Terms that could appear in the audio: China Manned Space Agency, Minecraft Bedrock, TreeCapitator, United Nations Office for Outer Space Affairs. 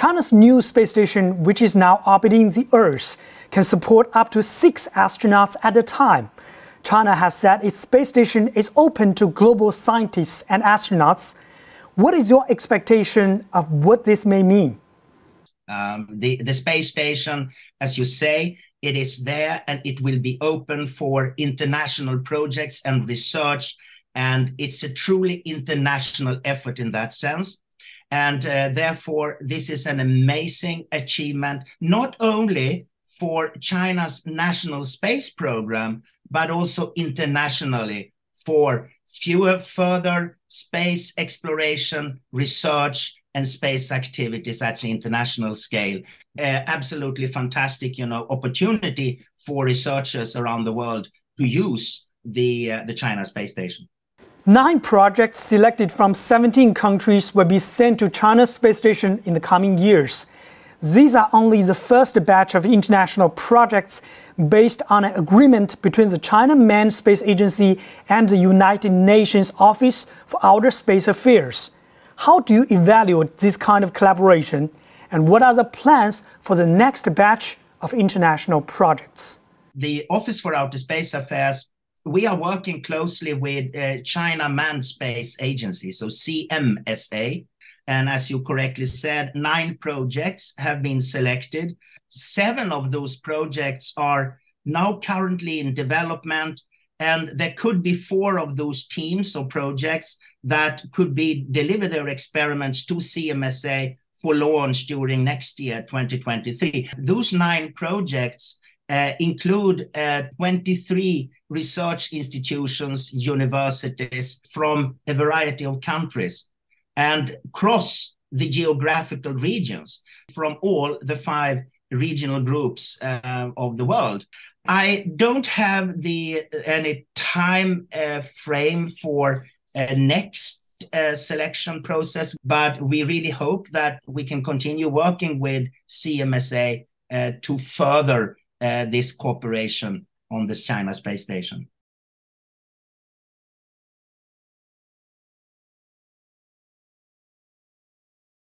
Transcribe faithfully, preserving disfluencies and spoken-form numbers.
China's new space station, which is now orbiting the Earth, can support up to six astronauts at a time. China has said its space station is open to global scientists and astronauts. What is your expectation of what this may mean? Um, the, the space station, as you say, it is there and it will be open for international projects and research. And it's a truly international effort in that sense. And uh, therefore, this is an amazing achievement, not only for China's national space program, but also internationally for fewer further space exploration, research, and space activities at the international scale. Uh, absolutely fantastic, you know, opportunity for researchers around the world to use the, uh, the China space station. Nine projects selected from seventeen countries will be sent to China's space station in the coming years. These are only the first batch of international projects based on an agreement between the China Manned Space Agency and the United Nations Office for Outer Space Affairs. How do you evaluate this kind of collaboration, and what are the plans for the next batch of international projects? The Office for Outer Space Affairs, we are working closely with uh, China Manned Space Agency, so C M S A. And as you correctly said, nine projects have been selected. Seven of those projects are now currently in development, and there could be four of those teams or projects that could be deliver their experiments to C M S A for launch during next year, twenty twenty-three. Those nine projects uh, include uh, twenty-three research institutions, universities from a variety of countries, and cross the geographical regions from all the five regional groups uh, of the world. I don't have the any time uh, frame for uh, next uh, selection process, but we really hope that we can continue working with C M S A uh, to further uh, this cooperation on this China space station.